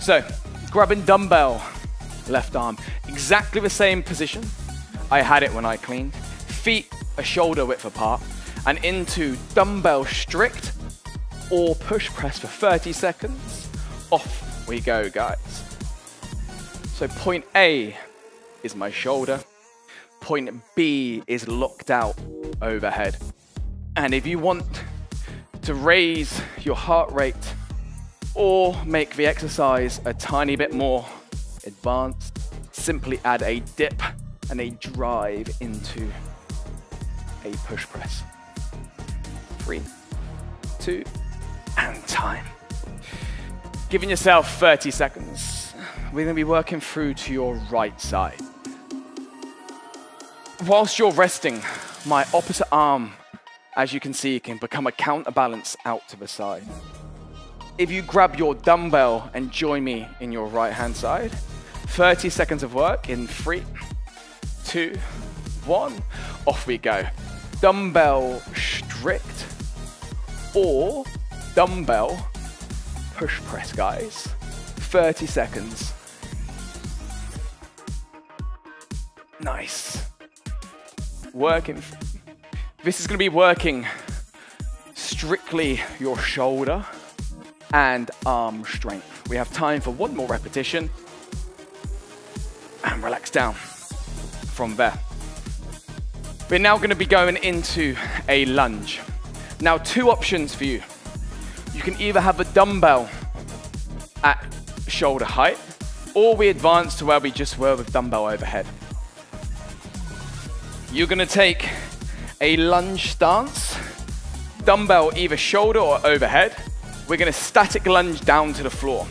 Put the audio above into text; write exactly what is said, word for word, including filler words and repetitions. So, grabbing dumbbell, left arm. Exactly the same position I had it when I cleaned. Feet a shoulder width apart, and into dumbbell strict or push press for thirty seconds. Off we go, guys. So point A is my shoulder. Point B is locked out overhead. And if you want to raise your heart rate or make the exercise a tiny bit more advanced, simply add a dip and a drive into a push press. Three, two, and time. Giving yourself thirty seconds. We're gonna be working through to your right side. Whilst you're resting, my opposite arm, as you can see, can become a counterbalance out to the side. If you grab your dumbbell and join me in your right-hand side, thirty seconds of work in three, two, one. Off we go. Dumbbell strict or dumbbell push press, guys. thirty seconds. Nice. Working. This is going to be working strictly your shoulder and arm strength. We have time for one more repetition and relax down from there. We're now going to be going into a lunge. Now, two options for you. You can either have a dumbbell at shoulder height, or we advance to where we just were with dumbbell overhead. You're going to take a lunge stance, dumbbell either shoulder or overhead. We're going to static lunge down to the floor.